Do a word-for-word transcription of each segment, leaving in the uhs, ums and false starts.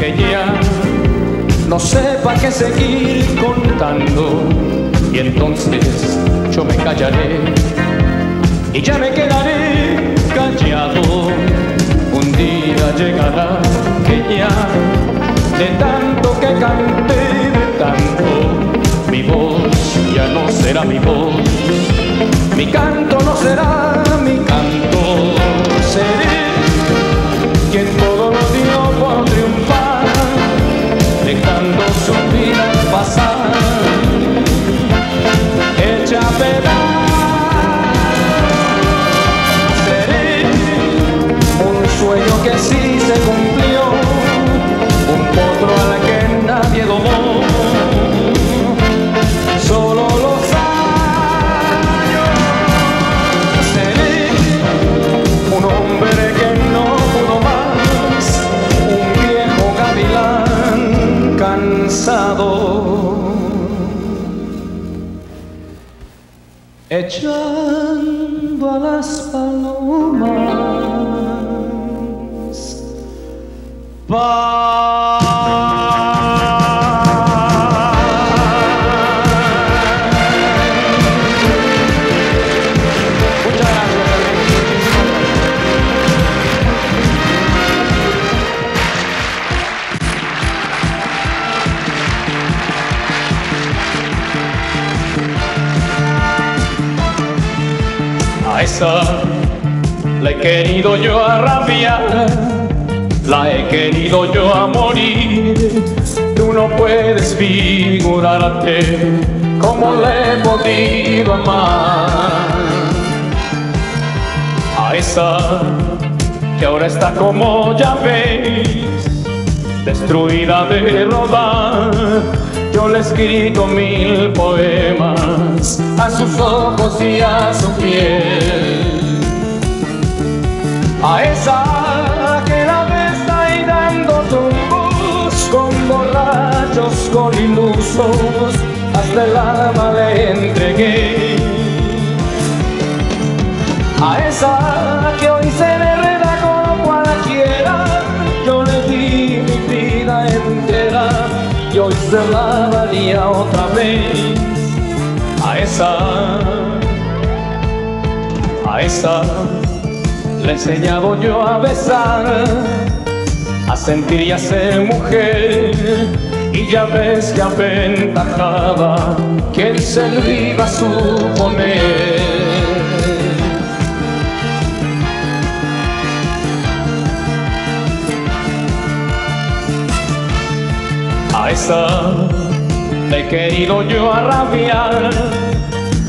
que ya no sepa qué seguir contando, y entonces yo me callaré y ya me quedaré callado. Un día llegará que ya de tanto que canté, de tanto, mi voz ya no será mi voz, mi canto no será mi canto. Seré quien todo lo dio por triunfar, dejando su vida pasar, hecha pedazos. Seré un sueño que sí se cumplió, un potro al que nadie domó. Solo los años. Seré un hombre que no pudo más, un viejo gavilán cansado, echando a las palomas pa. A esa la he querido yo arrabiar, la he querido yo a morir. Tú no puedes figurarte como le he podido amar. A esa que ahora está como ya ves, destruida de rodar. Yo le he escrito mil poemas a sus ojos y a su piel. A esa que la ves ahí dando tumbos con borrachos, con ilusos, hasta el alma le entregué. A esa que hoy se enreda con cualquiera, yo le di mi vida entera y hoy se la daría otra vez. A esa, a esa le he enseñado yo a besar, a sentir y a ser mujer, y ya ves que aventajada quien se lo iba a suponer. A esa la he querido yo arrabiar,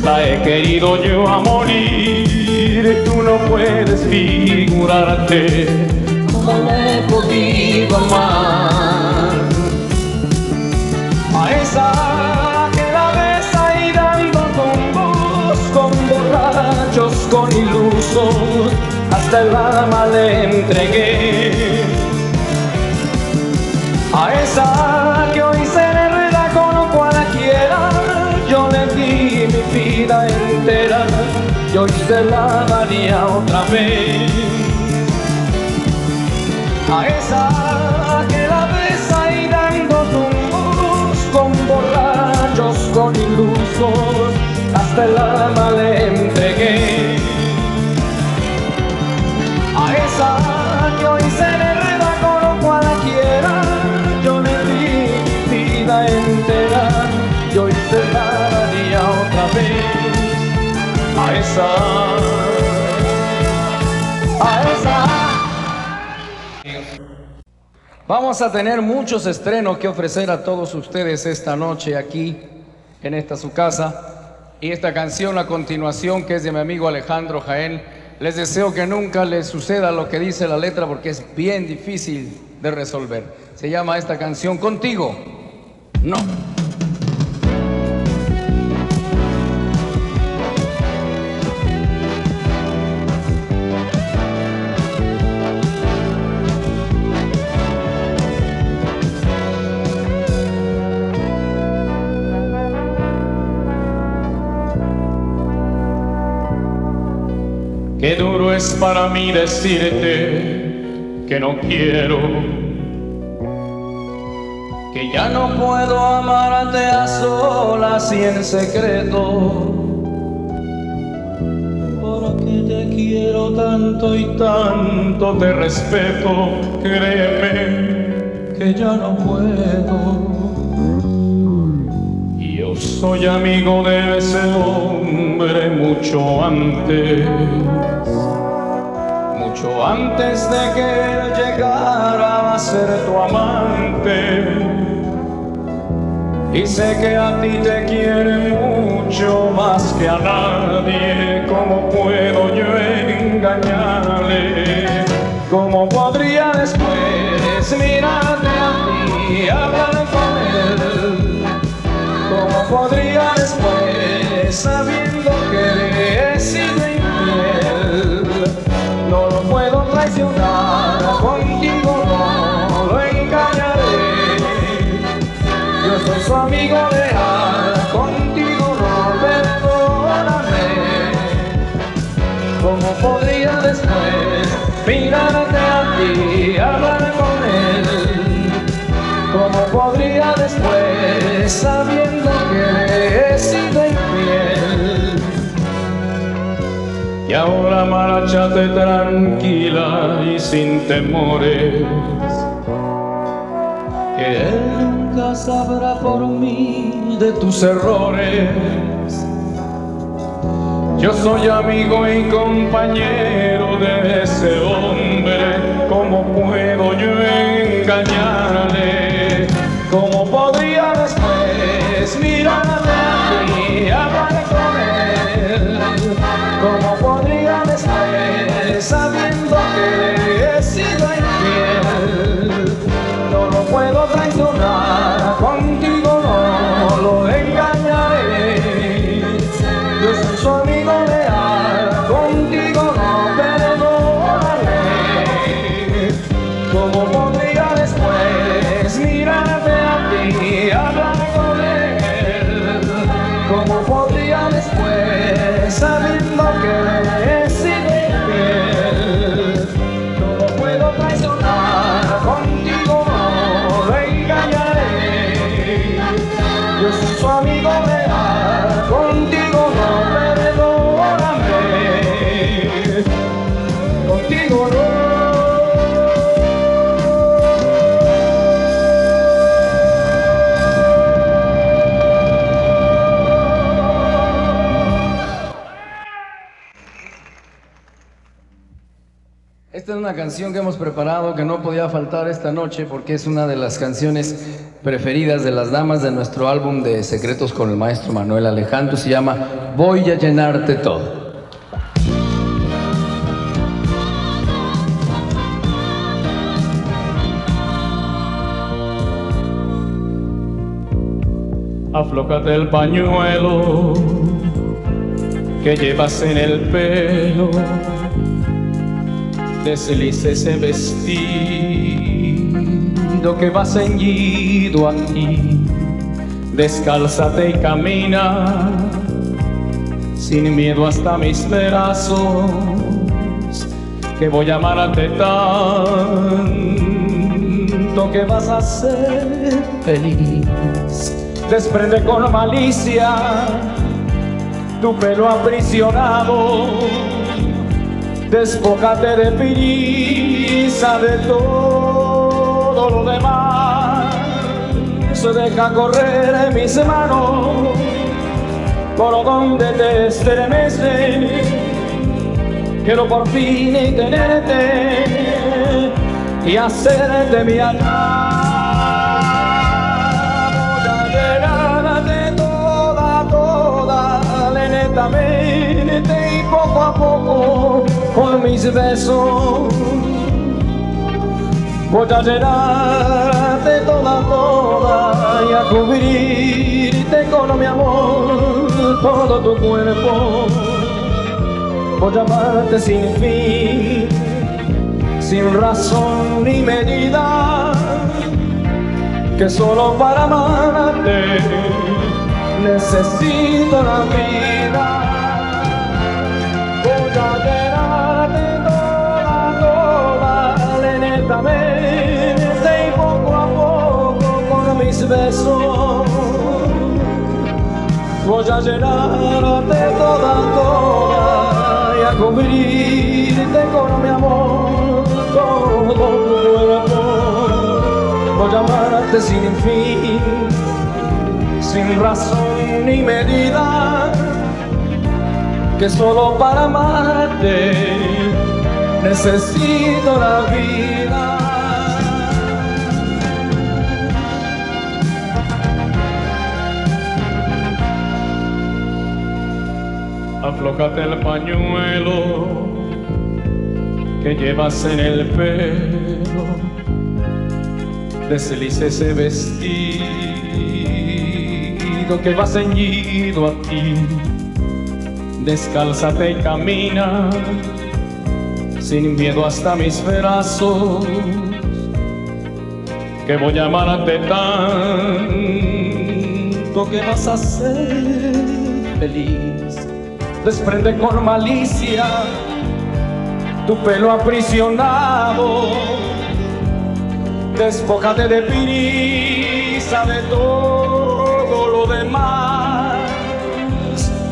la he querido yo a morir. Tú no puedes figurarte como me he podido amar. A esa que la ves ahí dando tumbos con borrachos, con ilusos, hasta el alma le entregué. A esa que hoy se enreda con cualquiera, yo le di mi vida entera y hoy se la daría otra vez. A esa que la ves ahí dando tumbos con borrachos, con ilusos, hasta el alma le entregué. A esa que hoy se enreda con cualquiera, entera, y hoy se la daría otra vez. A esa, a esa. Vamos a tener muchos estrenos que ofrecer a todos ustedes esta noche aquí en esta su casa, y esta canción a continuación, que es de mi amigo Alejandro Jaén, les deseo que nunca les suceda lo que dice la letra, porque es bien difícil de resolver. Se llama esta canción Contigo No. Qué duro es para mí decirte que no quiero. que ya no puedo amarte a solas y en secreto, porque te quiero tanto y tanto te respeto, créeme que ya no puedo. Yo soy amigo de ese hombre mucho antes, mucho antes de que él llegara a ser tu amante, y sé que a ti te quiere mucho más que a nadie. ¿Cómo puedo yo engañarle? ¿Cómo podría después mirarte a ti y hablar con él? ¿Cómo podría después, sabiendo que he sido infiel? No lo puedo traicionar, contigo no lo engañaré. Yo soy su amigo leal, contigo no perdóname. ¿Cómo podría después mirarte a ti y hablar con él? ¿Cómo podría después, sabiendo que he sido infiel? Y ahora márchate tranquila y sin temores, que él nunca sabrá por mí de tus errores. Yo soy amigo y compañero de ese hombre. ¿Cómo puedo yo engañarle? ¿Cómo podría después mirarte a ti y hablar con él? ¿Cómo podría después, sabiendo que he sido infiel? No lo puedo traicionar, contigo no lo engañaré. Yo soy su amigo leal, contigo no perdonaré. ¿Cómo podría después mirarte a ti y hablar con él? ¿Cómo podría después, sabiendo que he sido infiel? No lo puedo traicionar, contigo no lo engañaré. Yo soy su amigo leal, contigo Esta es una canción que hemos preparado que no podía faltar esta noche porque es una de las canciones preferidas de las damas de nuestro álbum de Secretos con el maestro Manuel Alejandro. Se llama Voy a llenarte todo. Aflójate el pañuelo que llevas en el pelo, desliza ese vestido que va ceñido a ti, descálzate y camina sin miedo hasta mis brazos, que voy a amarte tanto que vas a ser feliz. Desprende con malicia tu pelo aprisionado, despójate de prisa de todo lo demás. Se deja correr mis manos por donde te estremecen. Quiero por fin tenerte y hacerte mi alma. Voy a llenarte toda, toda, lentamente y poco a poco. Con mis besos voy a llenarte toda, toda y a cubrirte con mi amor todo tu cuerpo. Voy a amarte sin fin, sin razón ni medida, que solo para amarte necesito la vida. Voy a llenarte toda, toda, lentamente y poco a poco, con mis a llenarte toda, toda y a cubrirte con mi amor, todo tu cuerpo. Voy a amarte sin fin, sin razón ni medida, que solo para amarte necesito la vida. Aflójate el pañuelo que llevas en el pelo, desliza ese vestido que va ceñido a ti, descálzate y camina sin miedo hasta mis brazos, que voy a amarte tanto que vas a ser feliz. Desprende con malicia tu pelo aprisionado, despójate de prisa de todo lo demás,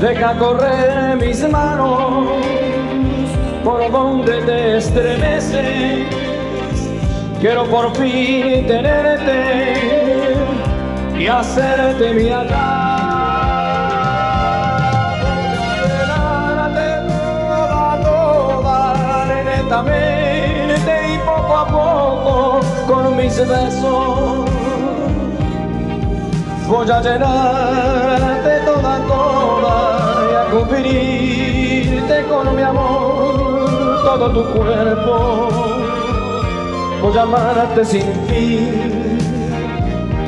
deja correr mis manos por donde te estremeces. Quiero por fin tenerte y hacerte mi amor. Y poco a poco con mis besos voy a llenarte toda, toda y a cubrirte con mi amor, todo tu cuerpo. Voy a amarte sin fin,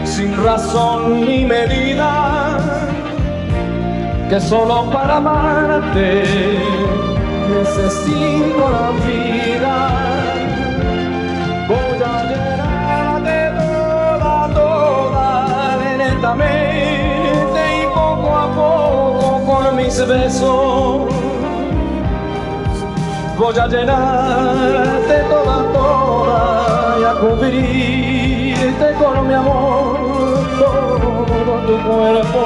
sin razón ni medida, que solo para amarte necesito la vida. Voy a llenarte toda, toda, lentamente y poco a poco con mis besos. Voy a llenarte toda, toda y a cubrirte con mi amor, todo tu cuerpo.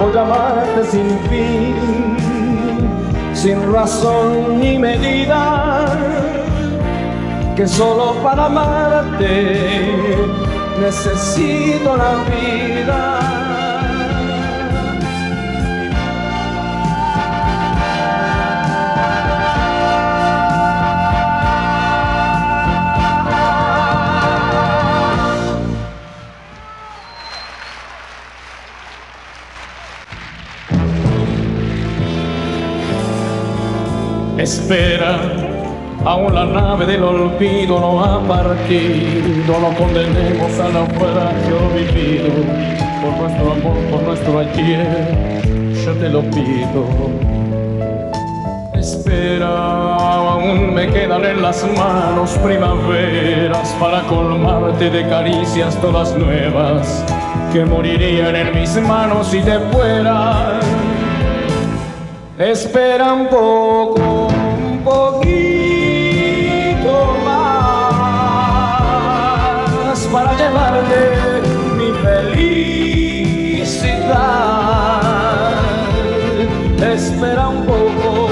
Voy a amarte sin fin, sin razón ni medida, que solo para amarte necesito la vida. Espera, aún la nave del olvido no ha partido, no condenemos a naufragio vivido, por nuestro amor, por nuestro ayer, yo te lo pido. Espera, aún me quedan en las manos primaveras para colmarte de caricias todas nuevas, que morirían en mis manos si te fueras. Espera un poco, poquito más para llevarte mi felicidad. Espera un poco,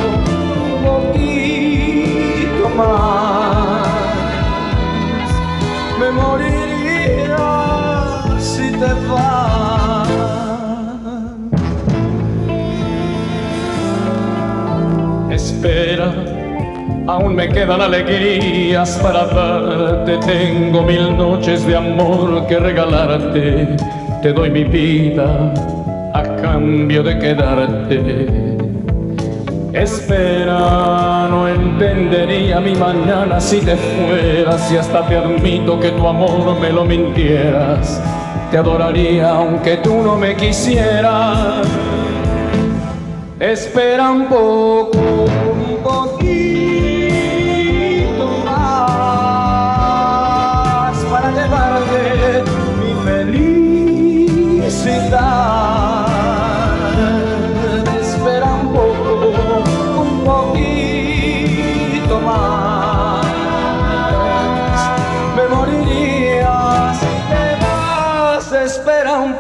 un poquito más, me moriría si te vas. Espera, aún me quedan alegrías para darte, tengo mil noches de amor que regalarte, te doy mi vida a cambio de quedarte. Espera, no entendería mi mañana si te fueras, y hasta te admito que tu amor me lo mintieras, te adoraría aunque tú no me quisieras. Espera un poco, un poquito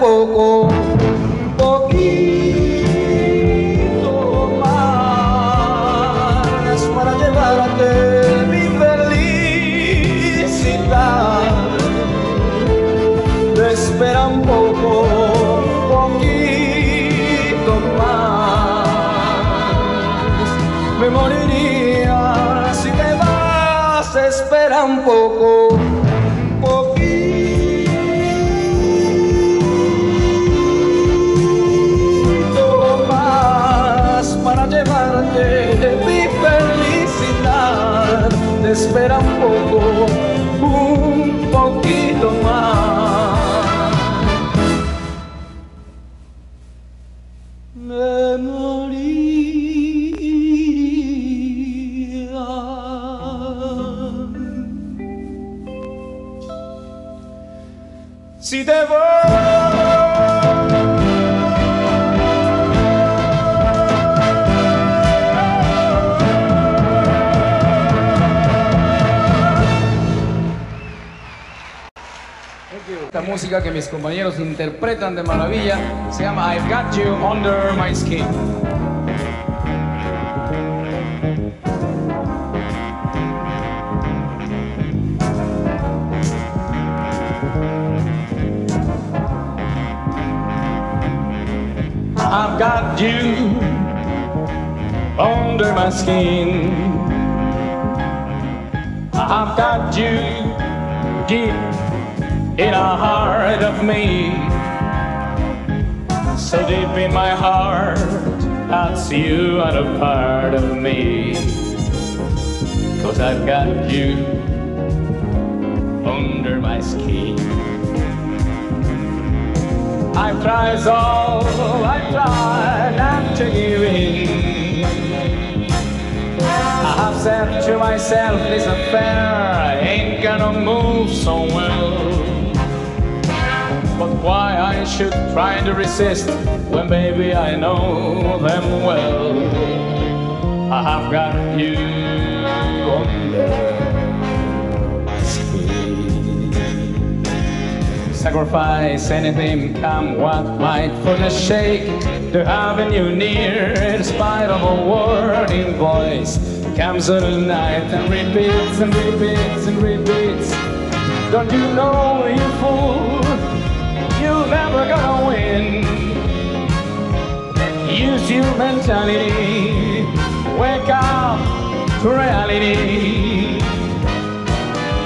poco, un poquito. un poco, poquito más. Me moriría si te vas, espera un poco. Espera un poco, un poquito más. Me moriría si te vas. Esta música que mis compañeros interpretan de maravilla se llama I've Got You Under My Skin. I've got you under my skin. I've got you deep in the heart of me, so deep in my heart, that's you and a part of me. Cause I've got you under my skin. I've tried so, I've tried not to give in. I have said to myself, this affair I ain't gonna move so well. But why I should try to resist when baby I know them well. I have got you under my skin. Sacrifice anything, come what might, for the sake to having you near. In spite of a warning voice comes at night and repeats and repeats and repeats. Don't you know, you fool, you're never gonna win. Use your mentality, wake up to reality.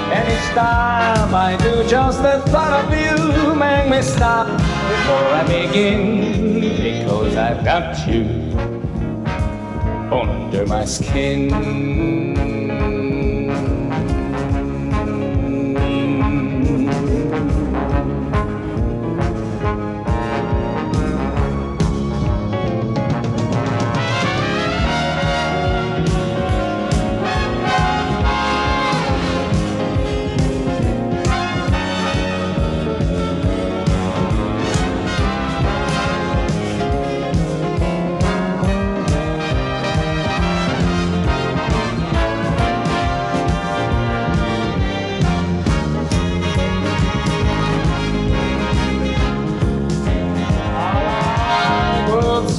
And each time I do, just the thought of you make me stop before I begin. Because I've got you under my skin.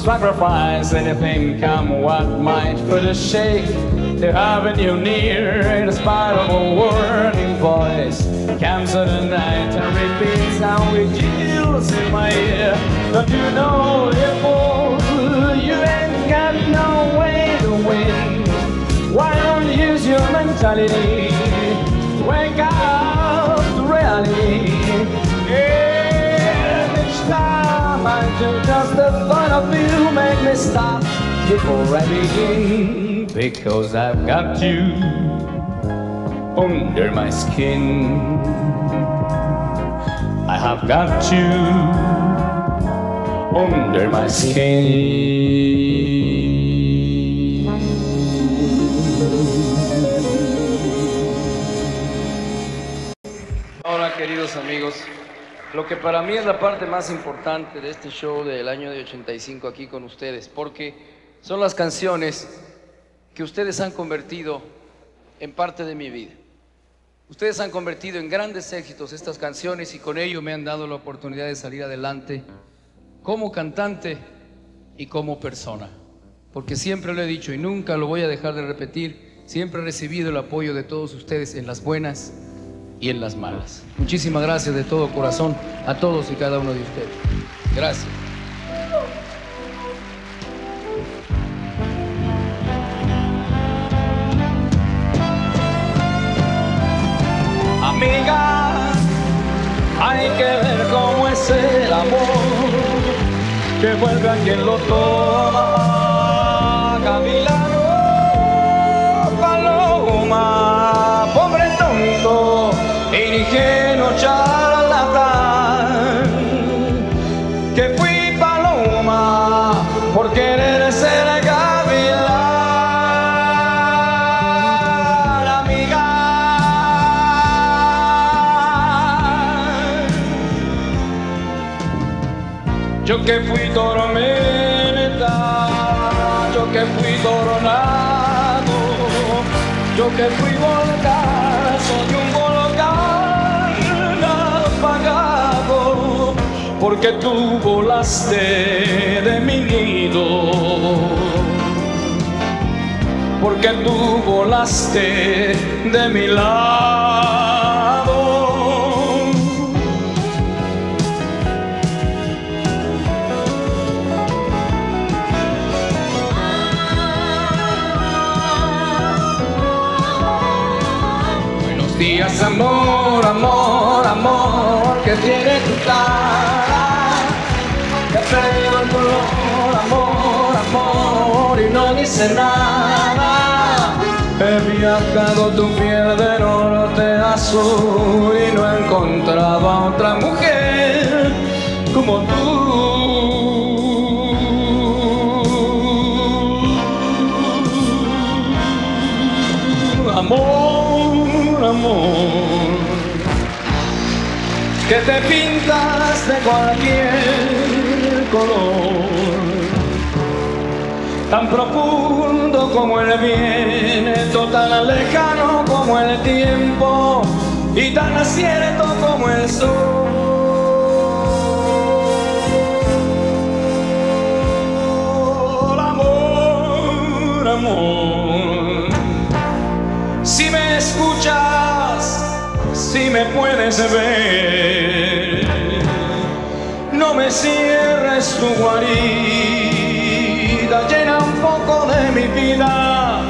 Sacrifice anything, come what might, for the sake to having you near. In spite of a warning voice comes in the night and repeats how it jills in my ear. Don't you know, you fool, you ain't got no way to win. Why don't you use your mentality, wake up to reality. And each time I do, just the thought of you make me stop before I begin. Because I've got you under my skin. I have got you under my skin. Ahora, queridos amigos, lo que para mí es la parte más importante de este show del año de ochenta y cinco aquí con ustedes, porque son las canciones que ustedes han convertido en parte de mi vida. Ustedes han convertido en grandes éxitos estas canciones y con ello me han dado la oportunidad de salir adelante como cantante y como persona. Porque siempre lo he dicho y nunca lo voy a dejar de repetir, siempre he recibido el apoyo de todos ustedes en las buenas y en las malas. Muchísimas gracias de todo corazón a todos y cada uno de ustedes. Gracias. Amiga, hay que ver cómo es el amor que vuelve a quien lo toma. Gavilano Paloma, pobre tonto y ni que no charlatán, que fui paloma por querer ser gavilán. Amiga, yo que fui tormenta, yo que fui tornado, yo que fui volcán, soy un volcán apagado, porque tú volaste de mi nido, porque tú volaste de mi lado. Días, amor, amor, amor, que tiene tu cara, que feo el color, amor, amor, y no dice nada. He viajado tu piel de norte a sur y no encontraba otra mujer como tú. Amor, que te pintas de cualquier color, tan profundo como el viento, tan lejano como el tiempo y tan acierto como el sol. Si me puedes ver, no me cierres tu guarida, llena un poco de mi vida,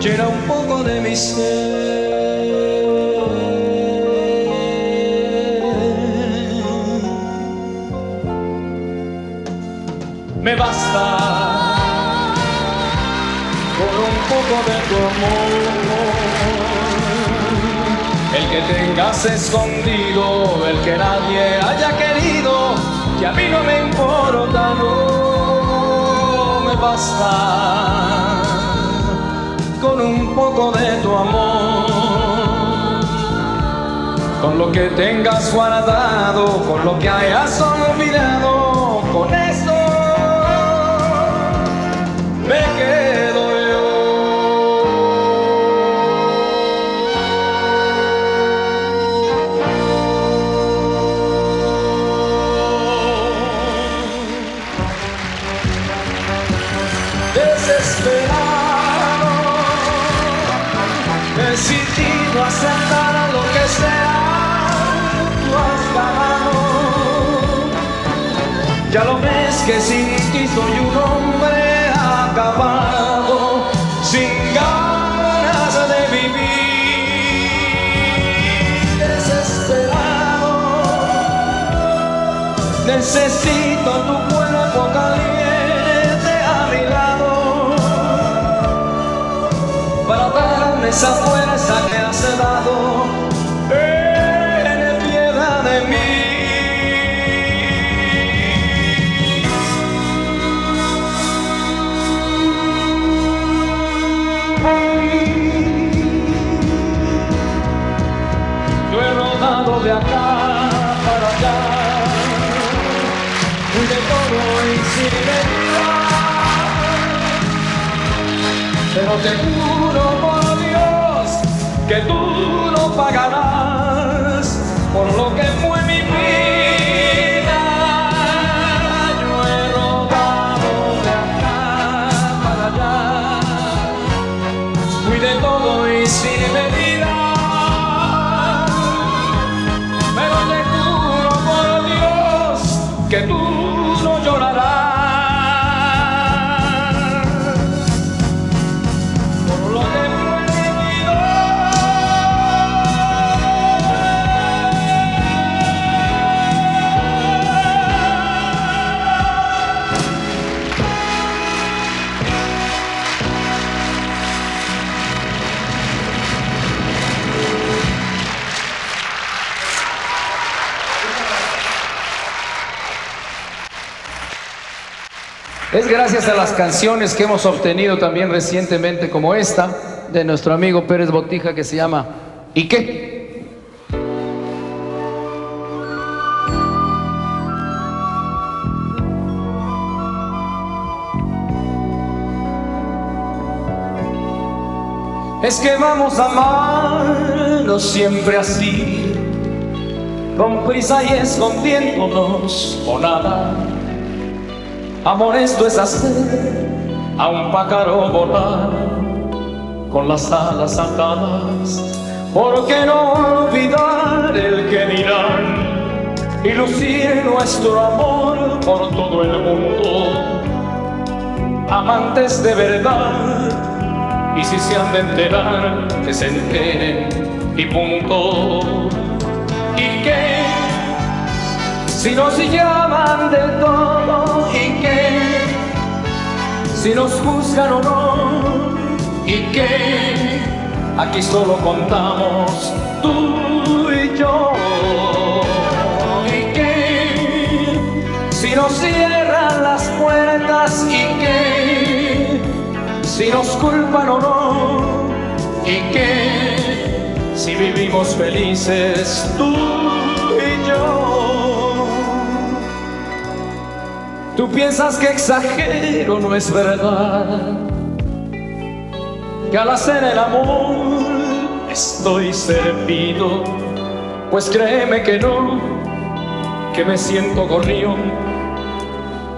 llena un poco de mi ser. Me basta con un poco de tu amor, el que tengas escondido, el que nadie haya querido, que a mí no me importa, no me basta con un poco de tu amor, con lo que tengas guardado, con lo que hayas olvidado, con eso me quedo. Decidido aceptar a lo que sea, tú has ganado. Ya lo ves que sin ti soy un hombre acabado, sin ganas de vivir, desesperado. Necesito tu cuerpo caliente para darme esa fuerza que has dado, ten piedad de mí. Yo he rodado de acá para allá, de todo y sin venida, pero te juro por Dios que tú no pagarás por lo que fue mi vida. Yo he rodado de acá para allá, fui de todo y sin medida, que tú no llorarás por lo que fue vivido. Es gracias a las canciones que hemos obtenido también recientemente, como esta de nuestro amigo Pérez Botija, que se llama ¿Y qué? Es que vamos a amarnos siempre así, con prisa y escondiéndonos o nada. Amor, esto es hacer a un pájaro volar con las alas atadas. ¿Por qué no olvidar el que dirán y lucir nuestro amor por todo el mundo? Amantes de verdad, y si se han de enterar, que se enteren y punto. ¿Y qué? Si nos llaman de todo, ¿y qué? Si nos juzgan o no, ¿y qué? Aquí solo contamos tú y yo. ¿Y qué? Si nos cierran las puertas, ¿y qué? Si nos culpan o no, ¿y qué? Si vivimos felices tú y yo. Tú piensas que exagero, no es verdad, que al hacer el amor estoy servido. Pues créeme que no, que me siento gorrión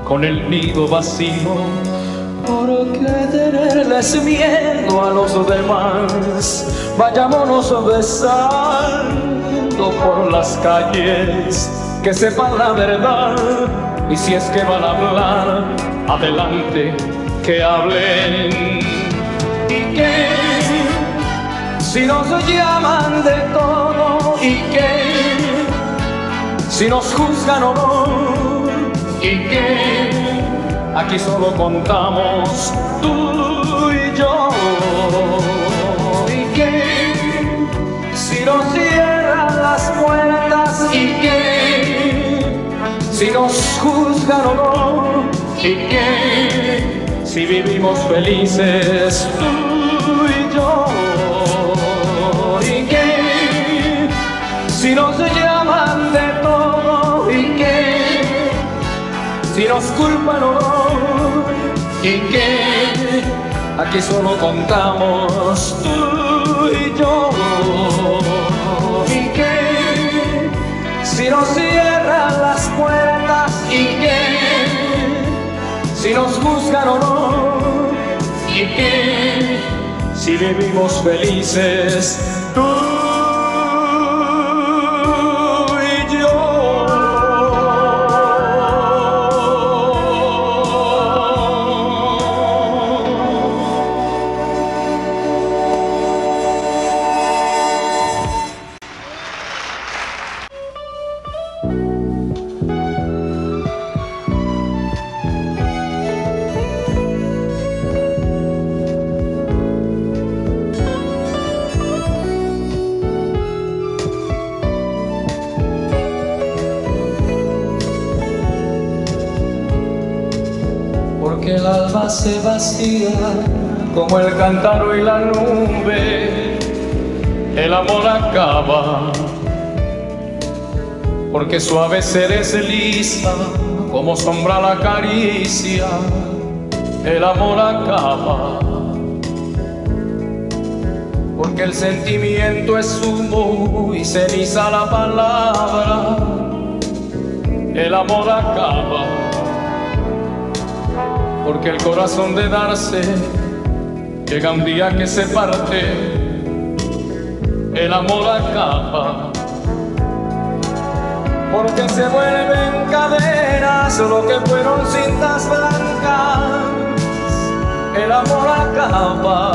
con el nido vacío. ¿Por qué tenerles miedo a los demás? Vayámonos besando por las calles, que sepan la verdad. Y si es que van a hablar, adelante, que hablen. ¿Y qué? Si nos llaman de todo, ¿y qué? Si nos juzgan o no, ¿y qué? Aquí solo contamos tú y yo. ¿Y qué? Si nos cierran las puertas, ¿y qué? Si nos juzgan o no, ¿y qué? Si vivimos felices tú y yo. ¿Y qué? Si nos llaman de todo, ¿y qué? Si nos culpan o no, ¿y qué? Aquí solo contamos tú y yo. ¿Y qué? Si nos cierran las puertas, ¿y qué? Si nos juzgan o no, ¿y qué? Si vivimos felices tú y yo. Se vacía como el cántaro y la nube, el amor acaba, porque suave se desliza como sombra la caricia. El amor acaba, porque el sentimiento es humo y ceniza la palabra. El amor acaba, porque el corazón de darse llega un día que se parte. El amor acaba, porque se vuelve en cadena solo que fueron cintas blancas, el amor acaba,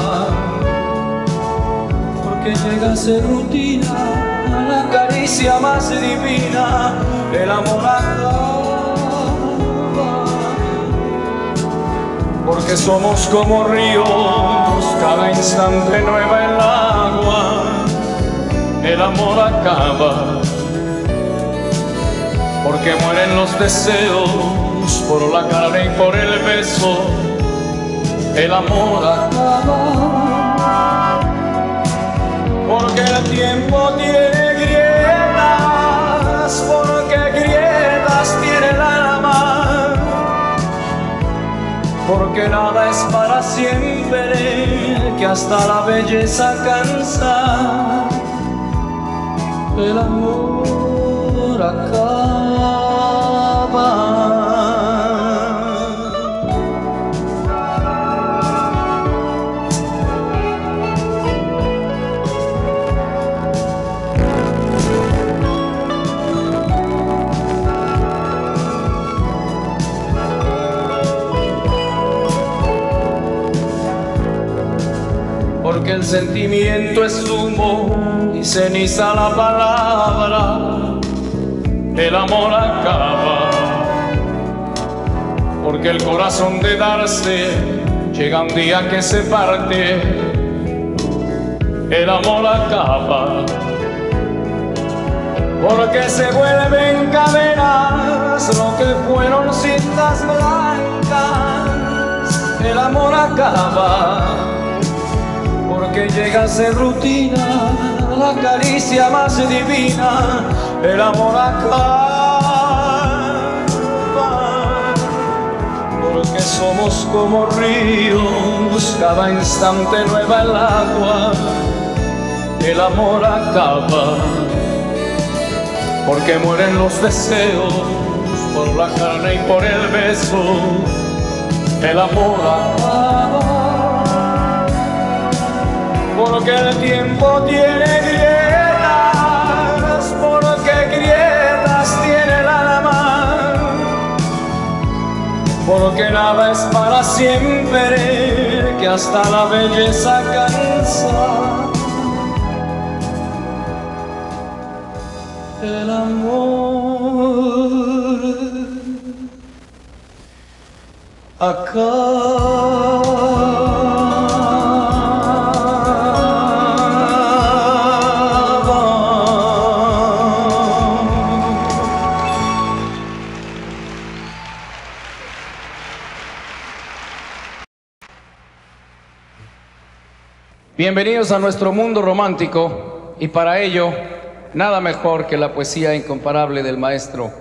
porque llega a ser rutina, la caricia más divina, el amor acaba, porque somos como ríos, cada instante nueva el agua, el amor acaba. Porque mueren los deseos por la carne y por el beso, el amor acaba. Porque el tiempo tiene grietas, porque grietas tiene el alma. Porque nada es para siempre, que hasta la belleza cansa, el amor acaba. Porque el sentimiento es humo y ceniza la palabra, el amor acaba. Porque el corazón de darse llega un día que se parte, el amor acaba. Porque se vuelven cadenas lo que fueron cintas blancas, el amor acaba. Porque llega a ser rutina, la caricia más divina, el amor acaba. Porque somos como ríos, cada instante nueva el agua, el amor acaba. Porque mueren los deseos por la carne y por el beso, el amor acaba. Porque el tiempo tiene grietas, porque grietas tiene el alma. Porque nada es para siempre, que hasta la belleza cansa, el amor acaba. Bienvenidos a nuestro mundo romántico, y para ello, nada mejor que la poesía incomparable del maestro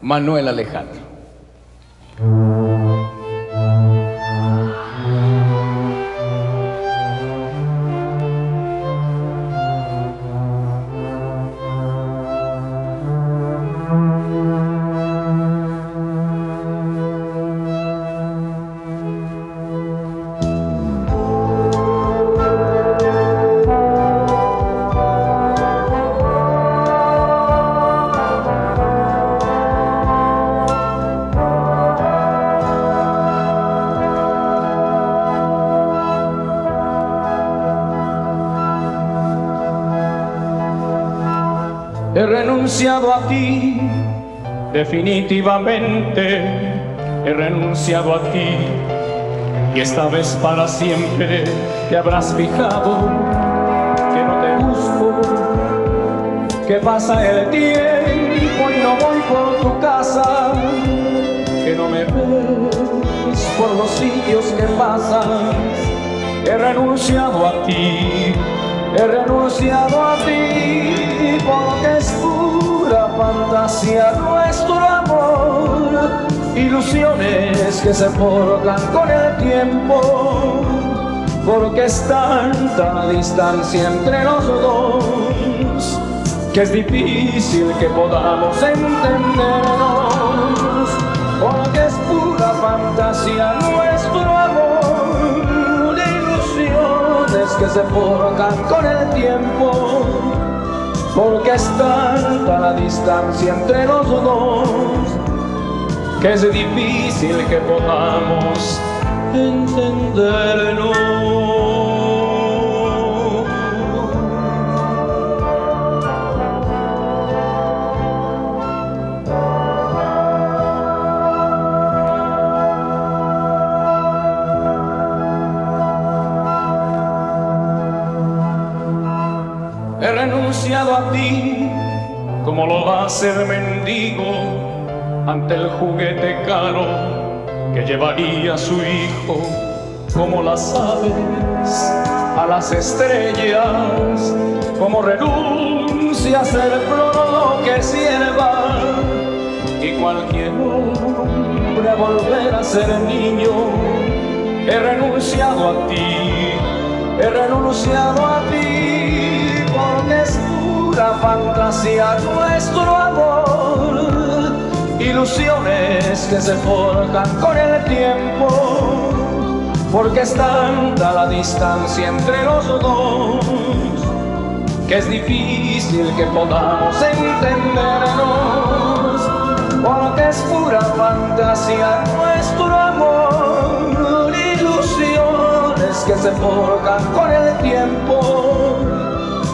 Manuel Alejandro. A ti, definitivamente he renunciado a ti, y esta vez para siempre te habrás fijado que no te busco, que pasa el tiempo y no voy por tu casa, que no me ves por los sitios que pasas. He renunciado a ti, he renunciado a ti, porque es pura fantasía nuestro amor, ilusiones que se forjan con el tiempo, porque es tanta la distancia entre los dos, que es difícil que podamos entendernos, porque es pura fantasía nuestro amor, ilusiones que se forjan con el tiempo, porque es tanta la distancia entre los dos, que es difícil que podamos entenderlo. He renunciado a ti como lo hace el mendigo ante el juguete caro que llevaría su hijo, como las aves a las estrellas, como renuncia a ser plomo que sierva, y cualquier hombre a volver a ser niño. He renunciado a ti, he renunciado a ti, porque es pura fantasía nuestro amor. Ilusiones que se forjan con el tiempo, porque es tanta la distancia entre los dos que es difícil que podamos entendernos, porque es pura fantasía nuestro amor. Ilusiones que se forjan con el tiempo,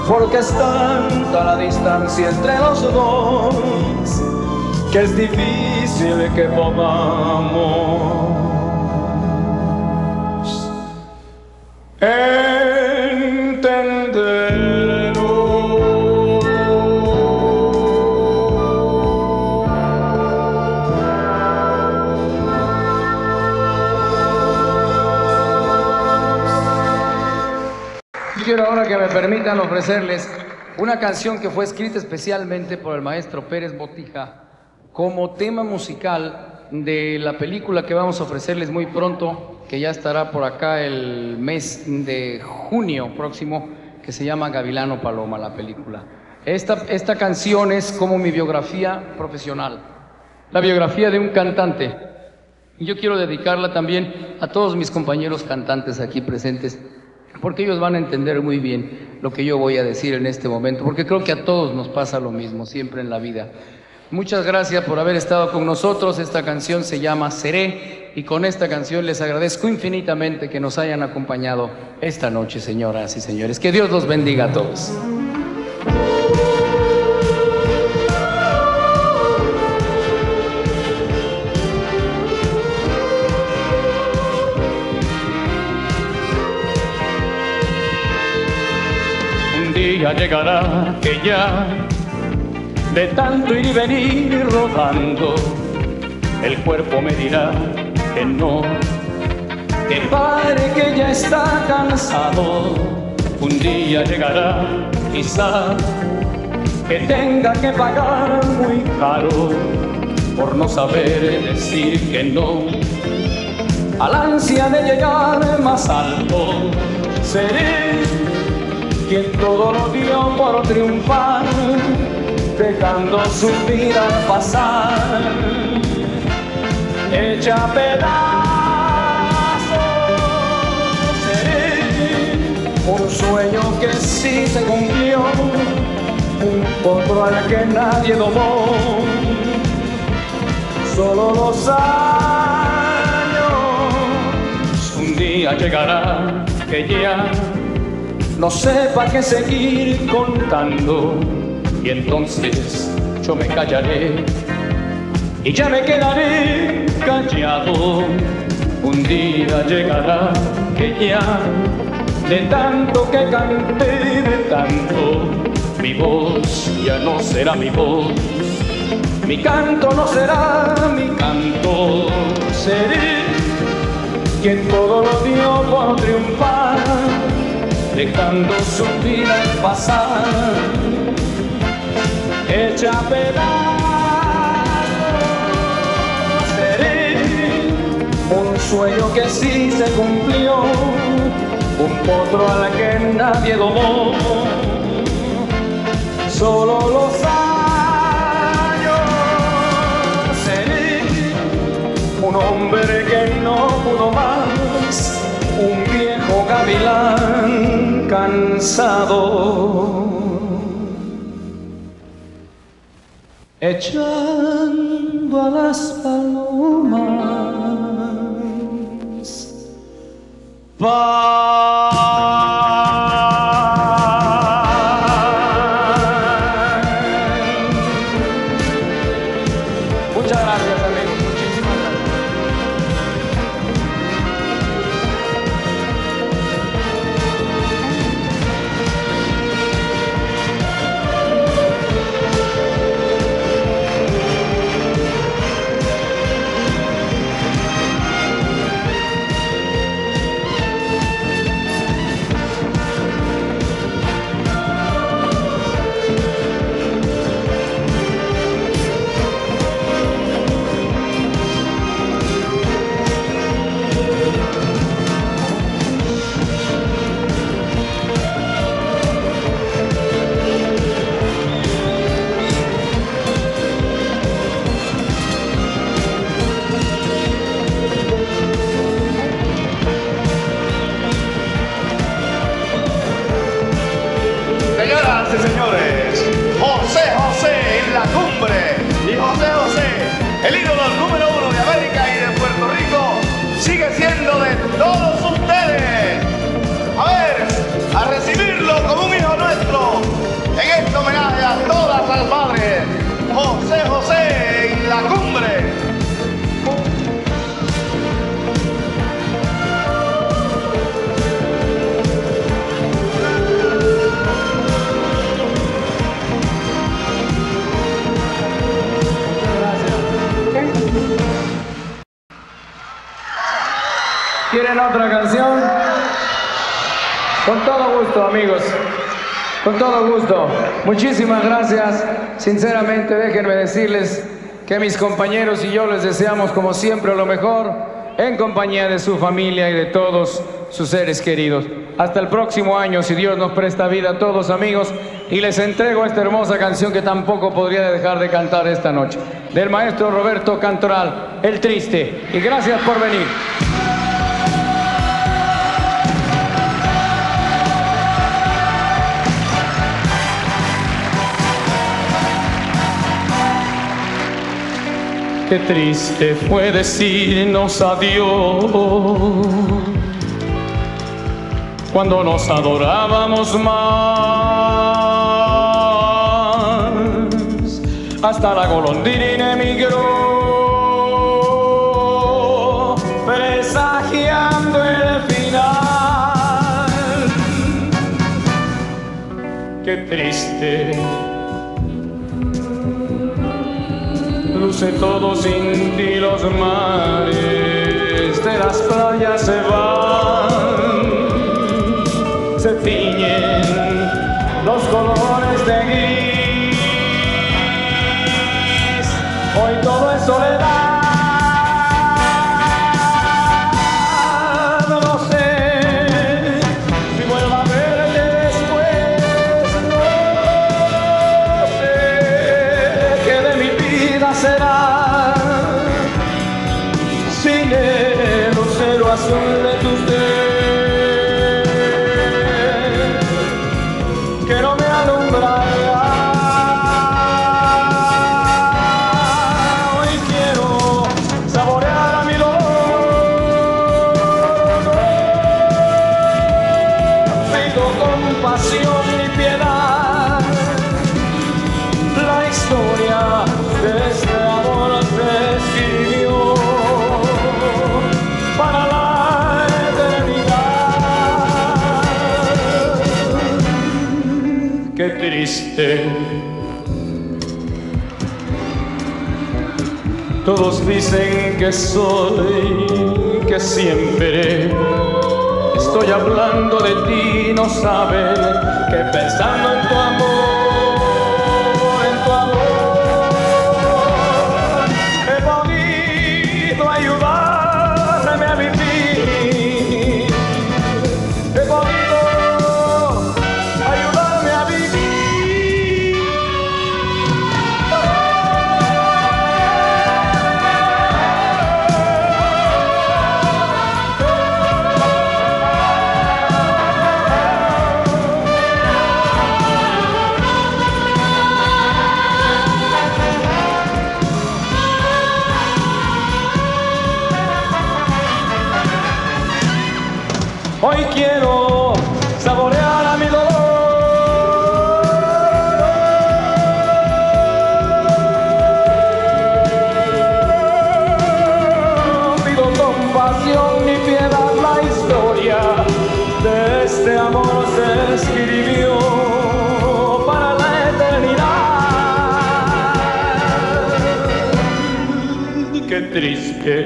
porque es tanta la distancia entre los dos que es difícil que podamos entenderlo. Yo quiero ahora que me permitan ofrecerles una canción que fue escrita especialmente por el maestro Pérez Botija como tema musical de la película que vamos a ofrecerles muy pronto, que ya estará por acá el mes de junio próximo, que se llama Gavilano Paloma, la película. Esta, esta canción es como mi biografía profesional, la biografía de un cantante. Y yo quiero dedicarla también a todos mis compañeros cantantes aquí presentes, porque ellos van a entender muy bien lo que yo voy a decir en este momento, porque creo que a todos nos pasa lo mismo siempre en la vida. Muchas gracias por haber estado con nosotros. Esta canción se llama Seré, y con esta canción les agradezco infinitamente que nos hayan acompañado esta noche, señoras y señores. Que Dios los bendiga a todos. Un día llegará que ya de tanto ir y venir rodando, el cuerpo me dirá que no, que pare, que ya está cansado. Un día llegará, quizá, que tenga que pagar muy caro por no saber decir que no al ansia de llegar más alto. Seré quien todo lo dio por triunfar, dejando su vida pasar, hecha a pedazos. Seré un sueño que sí se cumplió, un potro al que nadie domó, solo los años. Un día llegará que ya no sepa qué seguir contando, y entonces yo me callaré y ya me quedaré callado. Un día llegará que ya de tanto que canté, de tanto, mi voz ya no será mi voz, mi canto no será mi canto. Seré quien todo lo dio por triunfar, dejando su vida pasar, hecha a pedazos. Seré un sueño que sí se cumplió, un potro al que nadie domó, solo los años. Seré un hombre que no pudo más, un viejo gavilán cansado. echando a las palomas pan. Muchas gracias, amigos. Muchísimas ¿Quieren otra canción? Con todo gusto, amigos. Con todo gusto. Muchísimas gracias. Sinceramente, déjenme decirles que mis compañeros y yo les deseamos, como siempre, lo mejor en compañía de su familia y de todos sus seres queridos. Hasta el próximo año, si Dios nos presta vida a todos, amigos. Y les entrego esta hermosa canción que tampoco podría dejar de cantar esta noche, del maestro Roberto Cantoral, El Triste. Y gracias por venir. Qué triste fue decirnos adiós cuando nos adorábamos más. Hasta la golondrina emigró, presagiando el final. Qué triste luce todo sin ti, los mares de las playas se van, se tiñen los colores de gris, hoy todo es soledad, no sé si vuelvo a verte después, no sé qué de mi vida será. Sin el lucero azul de tus dedos que no me alumbrará. Hoy quiero saborear a mi dolor, pido compasión y piedad la historia de este amor que escribió para la eternidad. Qué triste, todos dicen que soy, que siempre estoy hablando de ti, no saben que pensando en tu amor, en tu amor hoy quiero saborear a mi dolor. Pido compasión y piedad, la historia de este amor se escribió para la eternidad. Qué triste.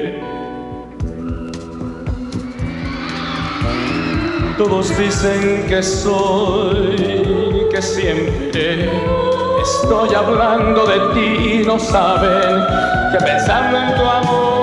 Todos dicen que soy, que siempre estoy hablando de ti y no saben que pensando en tu amor